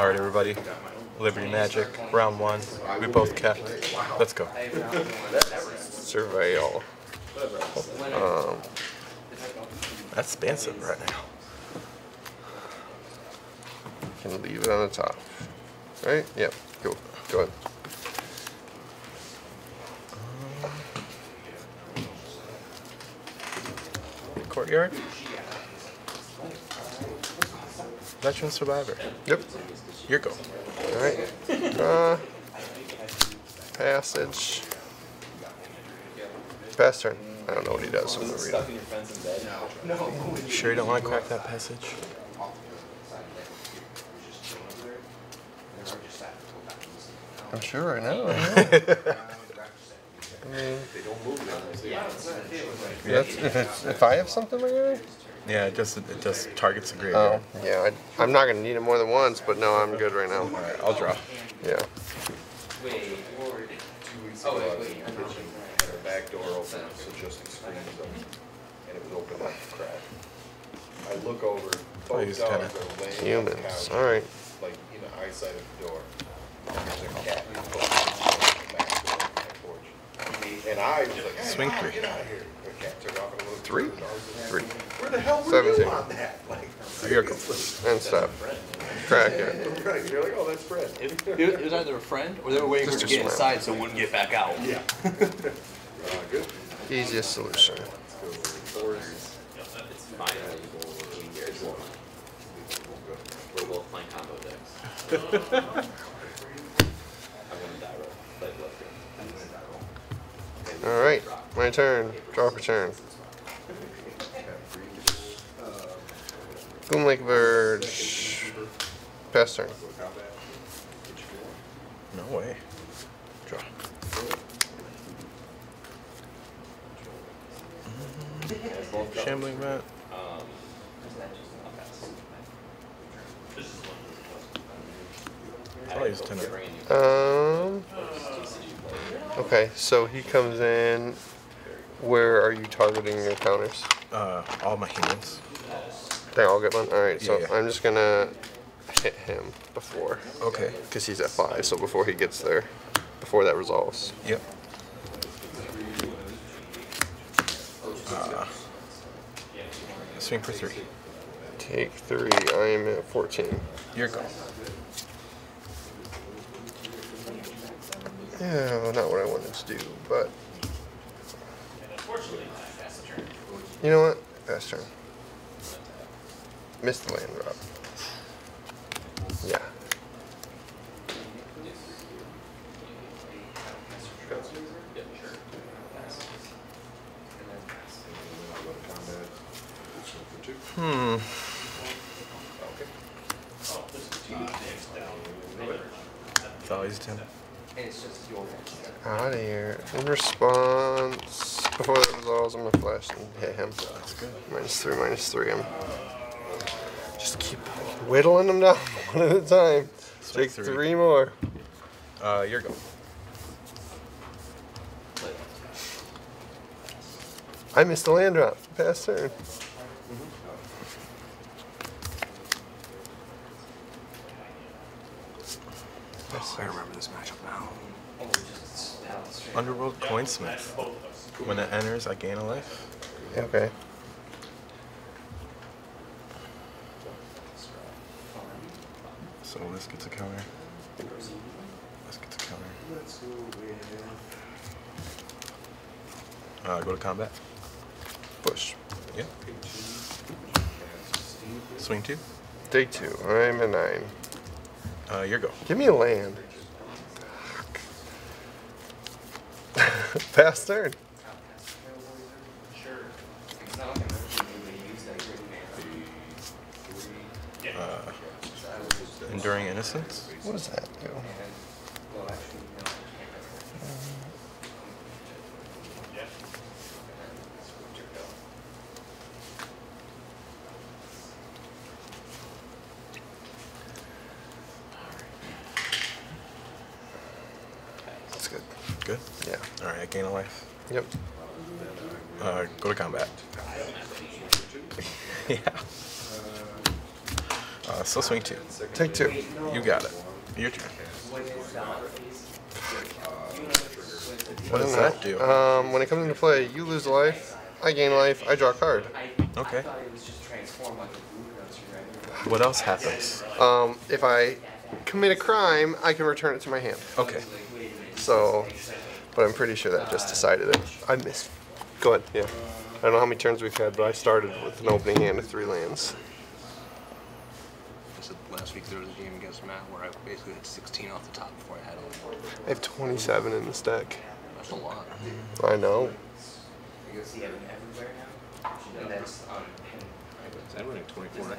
Alright everybody, Liberty Magic, round one. We both kept. Let's go. Surveil. That's expensive right now. Can leave it on the top. Right? Yep. Cool. Go ahead. Courtyard? Veteran survivor. Yep. Your go. Alright. Passage. Pass turn. I don't know what he does, so I'm gonna read it. No. Sure you don't want to crack that passage? I'm sure I know. I mean, if I have something like that? Yeah, it just targets the graveyard. Oh, yeah. I'm not going to need it more than once, but no, I'm good right now. All right, I'll draw. Yeah. Her back door opens, so just screams up, and it would open like a crack. I look over, both dogs are laying humans. On the couch, all right. Like in the eyesight of the door. There's a cat in the back door on my porch. And I was like, hey, swing three. Get out of here. The cat took off and looked. Three. Where the hell were 17. You on that? Like, and stop. Crack it. Right. You're like, oh, that's Fred. It was either a friend or they were waiting just for it to get inside so it wouldn't get back out. Yeah. Good. Easiest solution. We're both playing combo decks. I want to die roll. All right, my turn. Draw for turn. Gloom Lake Verge. Pass turn. No way. Draw. Shambling Rat. Okay, so he comes in. Where are you targeting your counters? All my humans. They all get one? Alright, so yeah. I'm just going to hit him before. Okay. Because he's at 5, so before he gets there, before that resolves. Yep. Swing for 3. Take 3. I am at 14. Your go. Yeah, well, not what I wanted to do, but. You know what? Pass turn. Missed the land drop. Yeah. Hmm. It's always 10. Out of here. In response, before that resolves, I'm going to flash and hit him. That's good. -3/-3. I'm just keep whittling them down one at a time. Take 3 more. You're going. I missed the land drop. Pass turn. Oh, I remember this matchup now. Underworld Coinsmith. When it enters, I gain a life. Okay. So this gets a counter. This gets a counter. Go to combat. Push. Yep. Swing 2. Take 2. I'm a 9. Your go. Give me a land. Pass turn. Enduring innocence? What does that do? Good? Yeah. Alright, I gain a life. Yep. Go to combat. Yeah. So swing two. Take two. You got it. Your turn. What does that do? When it comes into play, you lose a life, I gain life, I draw a card. Okay. What else happens? If I commit a crime, I can return it to my hand. Okay. So, but I'm pretty sure that just decided it. I missed. Go ahead. Yeah. I don't know how many turns we've had, but I started with an opening hand of 3 lands. I said last week there was a game against Matt where I basically had 16 off the top before I had a little. I have 27 in this deck. That's a lot. I know. You see Evan everywhere now? And that's on I would have 24.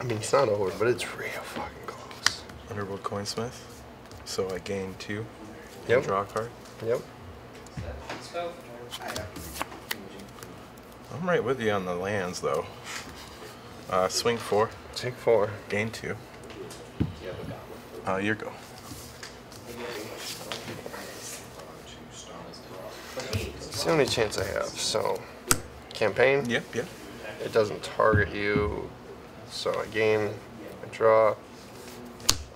I mean, it's not over, but it's real fucking close. Underworld Coinsmith. So I gain 2. Yep. Draw a card. Yep. I'm right with you on the lands, though. Swing 4. Swing 4. Gain 2. Your go. It's the only chance I have, so... Campaign? Yep, yep. It doesn't target you, so I gain, I draw,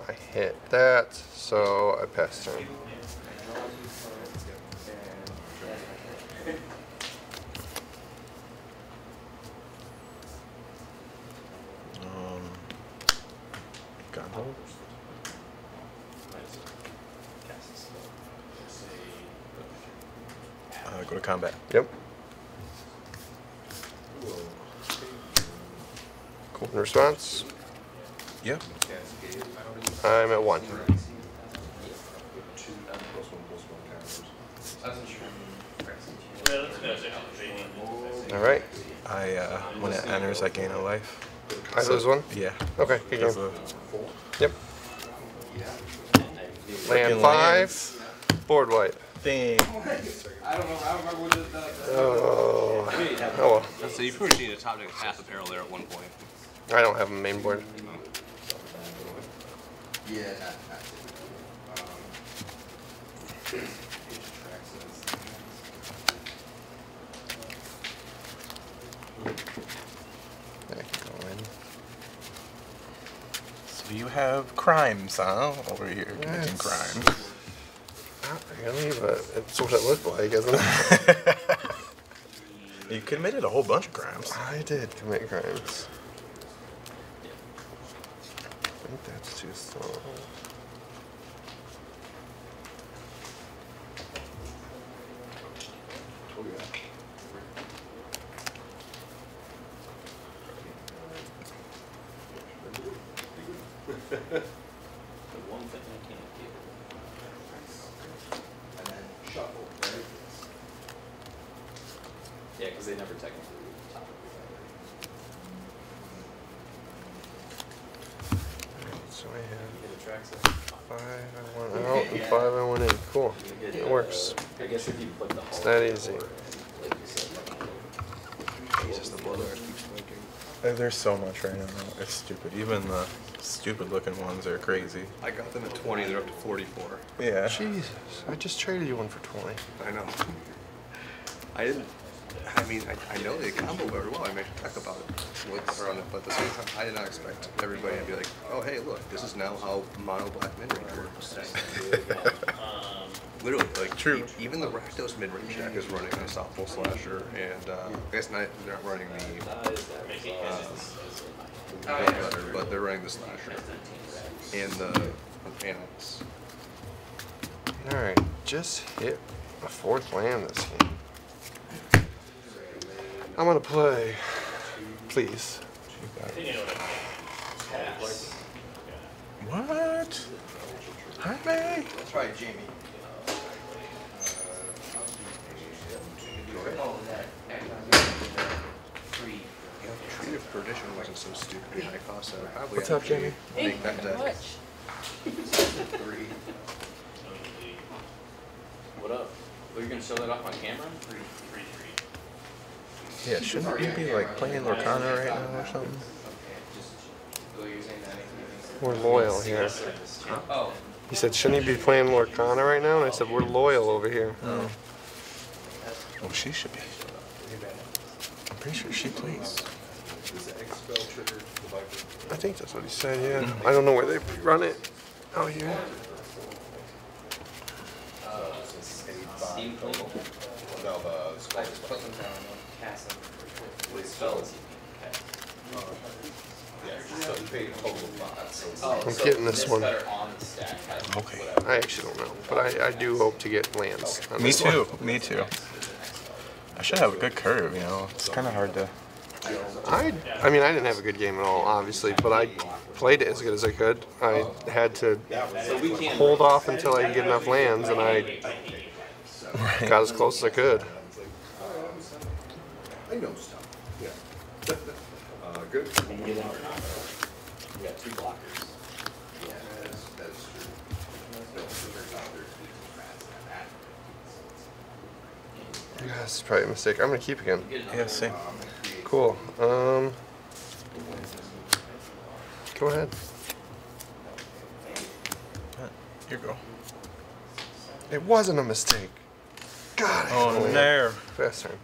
I hit that, so I pass turn. Gondola? Go to combat. Yep. In response? Yep. I'm at 1. Alright. When it enters, I gain a life. I lose 1? Yeah. Okay, good game. Yep. Land 5. Board wipe. Thing. I don't know. I don't remember what it is. Oh. Oh well. So you probably need a top deck half apparel there at one point. I don't have a main board. Yeah. So you have crimes, huh? Over here committing crimes. Not really, but it's what it looked like, isn't it? You committed a whole bunch of crimes. I did commit crimes. I think that's too slow. That easy. There's so much right now. It's stupid. Even the stupid-looking ones are crazy. I got them at 20. They're up to 44. Yeah. Jesus, I just traded you one for 20. I know. I didn't. I mean, I know they combo very well. I made a talk about it with around it, but at the same time, I did not expect everybody to be like, "Oh, hey, look, this is now how mono black midrange works." Literally, like, true. Even the Rakdos midrange deck is running a softball slasher, and I guess they're not running the Gunbutter, but they're running the slasher and the Annals. Alright, just hit a 4th land this game. I'm gonna play. Please. Pass. What? Hi, May. Let's try Jamie. Tree of Perdition wasn't so stupid and high cost. What's up, Jamie? Hey, thank you so much. What up? Well, you're going to show that off on camera? Yeah, shouldn't you be like playing Lorcana right now or something? We're loyal here. Huh? He said, shouldn't you be playing Lorcana right now? And I said, we're loyal over here. Oh. Oh, she should be. I'm pretty sure she plays. spell triggered the Viper. I think that's what he said, yeah. Mm-hmm. I don't know where they run it out here. I'm getting this one. Okay. I actually don't know, but I do hope to get lands. Me too. Me too. I should have a good curve, you know. It's kind of hard to. I mean, I didn't have a good game at all, obviously, but I played it as good as I could. I had to hold off until I could get enough lands, and I got as close as I could. I know stuff. Yeah. Good. We got 2 blockers. Yeah, that is true. Yeah, this is probably a mistake. I'm going to keep again. Yeah, same. Cool. Go ahead. Here you go. It wasn't a mistake. God, oh, there. Fast turn.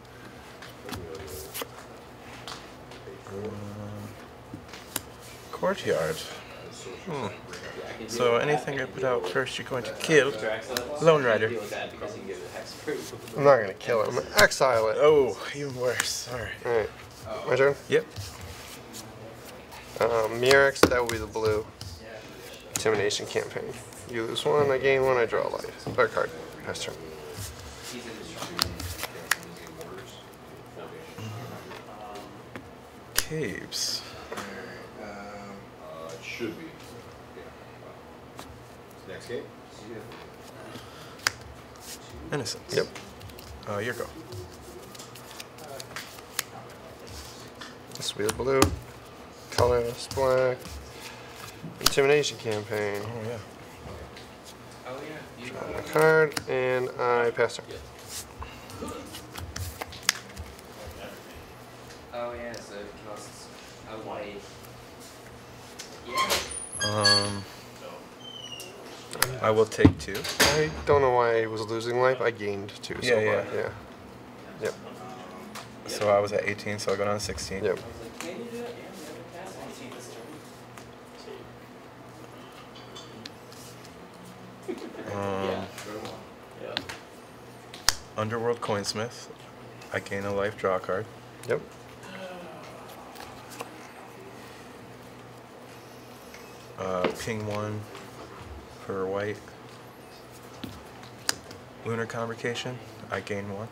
Courtyard. Hmm. So anything I put out first, you're going to kill. Lone Rider. I'm not going to kill it. I'm going to exile it. Oh, even worse. All right. All right. My turn? Yep. Merex, that will be the blue. Intimidation campaign. You lose one, I gain one, I draw a life. Dark card. Pass turn. Caves. It should be. Yeah. Next game? Yeah. Innocence. Yep. Your go. This will be the blue. Colorless black. Intimidation campaign. Oh, yeah. Oh, yeah. Draw my card, and I pass her. Yeah. Oh, yeah, so it costs a white. Yeah. I will take 2. I don't know why I was losing life. I gained 2 so far. Yeah. Yeah. Yep. So I was at 18, so I got on 16. Yep. Underworld Coinsmith. I gain a life, draw card. Yep. Ping 1 for white. Lunar Convocation, I gain 1.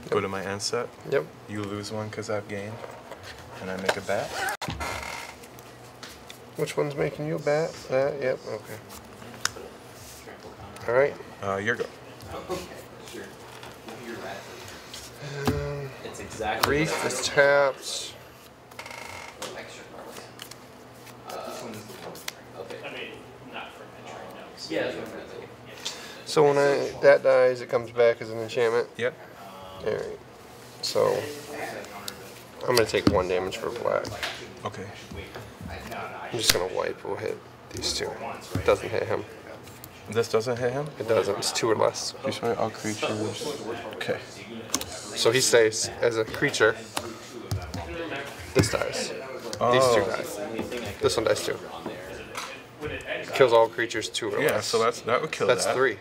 Yep. Go to my end set. Yep. You lose 1 because I've gained. And I make a bat. Which one's making you a bat? That? Yep, okay. Alright. Your go. It's exactly Grief is tapped. Yeah. So when that dies, it comes back as an enchantment? Yep. Alright. So, I'm going to take 1 damage for black. Okay. I'm just going to wipe. We'll hit these 2. It doesn't hit him. This doesn't hit him? It doesn't. It's 2 or less. All creatures. Okay. So he stays as a creature. This dies. Oh. These 2 die. This one dies too. Kills all creatures 2 or less. Yeah, so that would kill That's 3.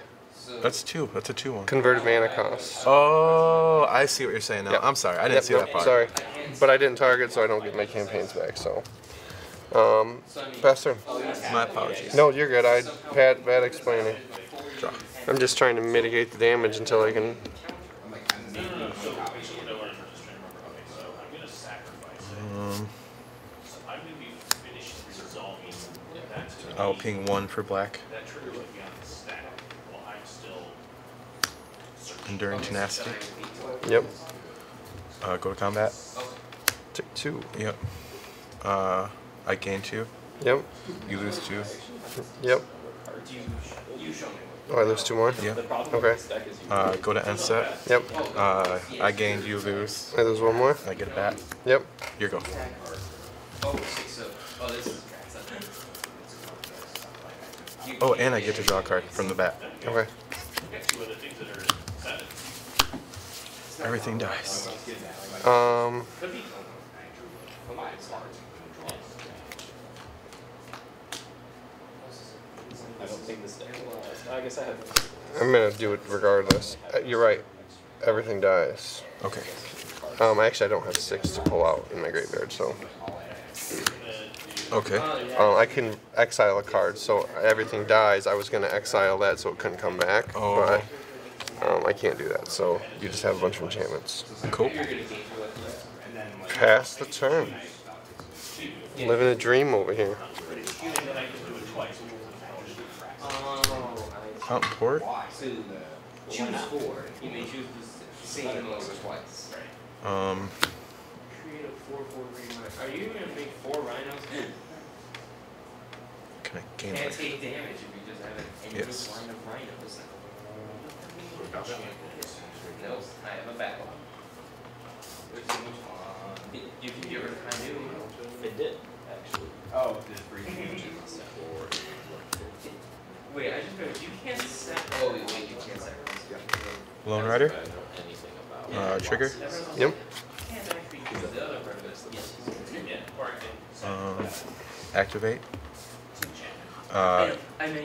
That's 2. That's a 2-1. Converted mana cost. Oh, I see what you're saying now. Yep. I'm sorry. I didn't see that part. Sorry. But I didn't target, so I don't get my campaigns back, so. Pass turn. My apologies. No, you're good. I had bad explaining. Draw. I'm just trying to mitigate the damage until I can... I'll ping 1 for black. Enduring tenacity. Yep. Go to combat. Take 2. Yep. I gain 2. Yep. You lose 2. Yep. Oh, I lose 2 more? Yeah. Okay. Go to end set. Yep. I gained, you lose. I lose 1 more. I get a bat. Yep. Your go. Oh, and I get to draw a card from the bat. Okay. Everything dies. I don't think this deck will last. I guess I have. I'm gonna do it regardless. You're right. Everything dies. Okay. Actually, I don't have 6 to pull out in my graveyard, so. Okay. I can exile a card, so everything dies. I was gonna exile that so it couldn't come back, oh. But I can't do that. So you just have a bunch of enchantments. Cool. Pass the turn. Living a dream over here. Fountain port. Choose 4. You may choose the same logo twice. Create a 4/4 rhino. Are you gonna make 4 rhinos? Can I gain? Can't take damage if you just have an endless line of rhinos. I have a backlog. You can do it. I knew it did actually. Oh, it did for you. Wait, I just remembered, you can't set... Oh, wait, you can't set... Yeah. Lone Rider? Trigger? Yep. Activate.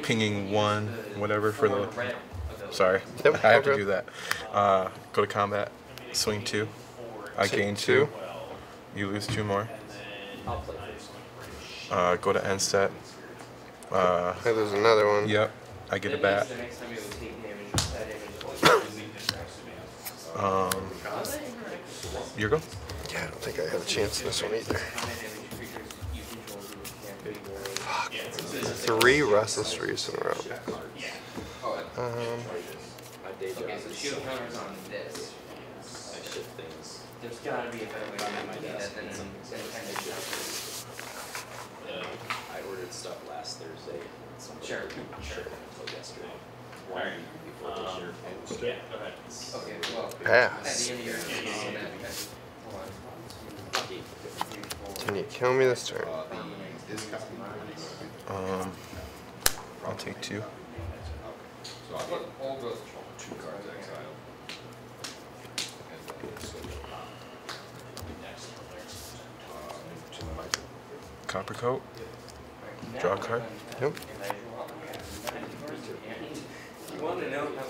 Pinging 1, whatever, for the... Sorry, I have to do that. Go to combat. Swing 2. I gain 2. You lose 2 more. Go to end step. Hey, there's another one. Yep, I get a bat. Your go? Yeah, I don't think I have a chance in this one either. Fuck. 3 restless reefs in a row. There's gotta be a better way to do that than I ordered stuff last Thursday. Sure. Until yesterday. Right. Before this year. Yeah, go ahead. Okay, well. Pass. Can you kill me this turn? I'll take 2. So I put all those 2 cards exiled. Copper coat. Draw a card. Yep. You want to know how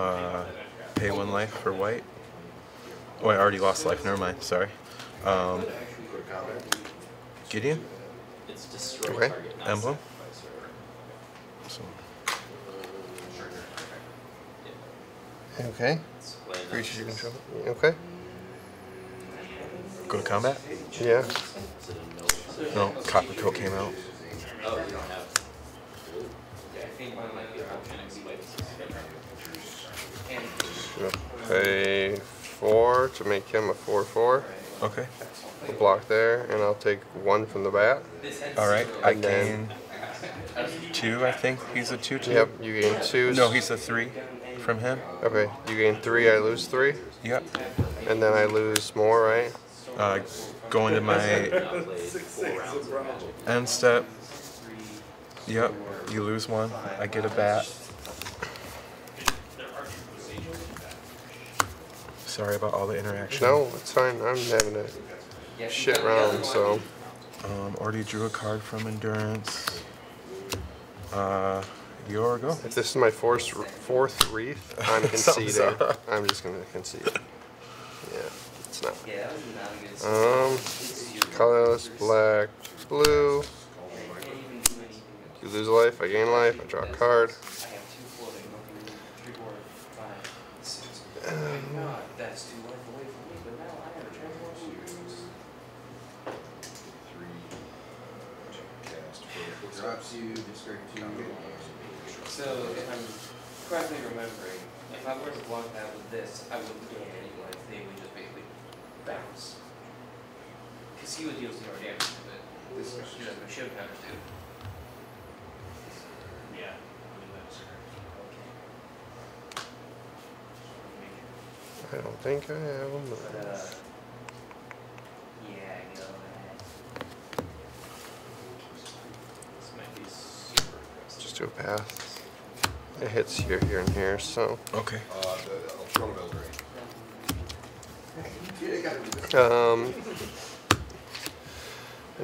many? Pay 1 life for white. Oh, I already lost life. Never mind. Sorry. Gideon. Okay. Emblem. So. Okay. Creatures you control. Okay. Go to combat? Yeah. No, Copper coat came out. Oh, you don't have. I think mine might be our option. Pay 4 to make him a 4/4. Okay. We'll block there, and I'll take 1 from the bat. Alright, I gain 2, I think. He's a 2/2. Yep, you gain 2. No, he's a 3. From him. Okay, you gain 3, I lose 3. Yep. And then I lose more, right? Go into my end step. Yep, you lose 1. I get a bat. Sorry about all the interaction. No, it's fine. I'm having a shit round, so. Already drew a card from Endurance. Your go. If this is my fourth wreath, I'm conceding. I'm just gonna concede. Yeah, it's not. Colorless, black, blue. You lose life, I gain life, I draw a card. So, if I'm correctly remembering, if I were to block that with this, I wouldn't gain any life. They would just basically bounce. Because he would deal zero damage to it. This should have to. Yeah. I don't think I have them. But, yeah, I know. This might be super aggressive. Just do a path. It hits here and here, so. Okay. I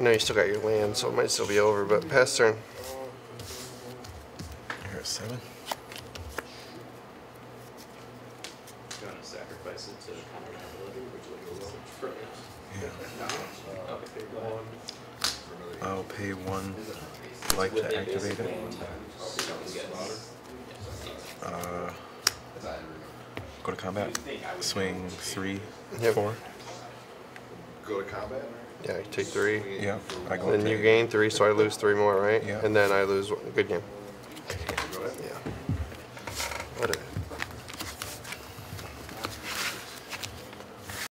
know you still got your land, so it might still be over, but pass turn. You're at 7. Going to sacrifice it to counter ability, which will go well. Yeah. I'll pay 1 life to activate it. Go to combat. Swing 3, yep. 4. Go to combat? Yeah, you take 3. Yeah. I go then you gain 3, so I lose 3 more, right? Yeah. And then I lose 1. Good game.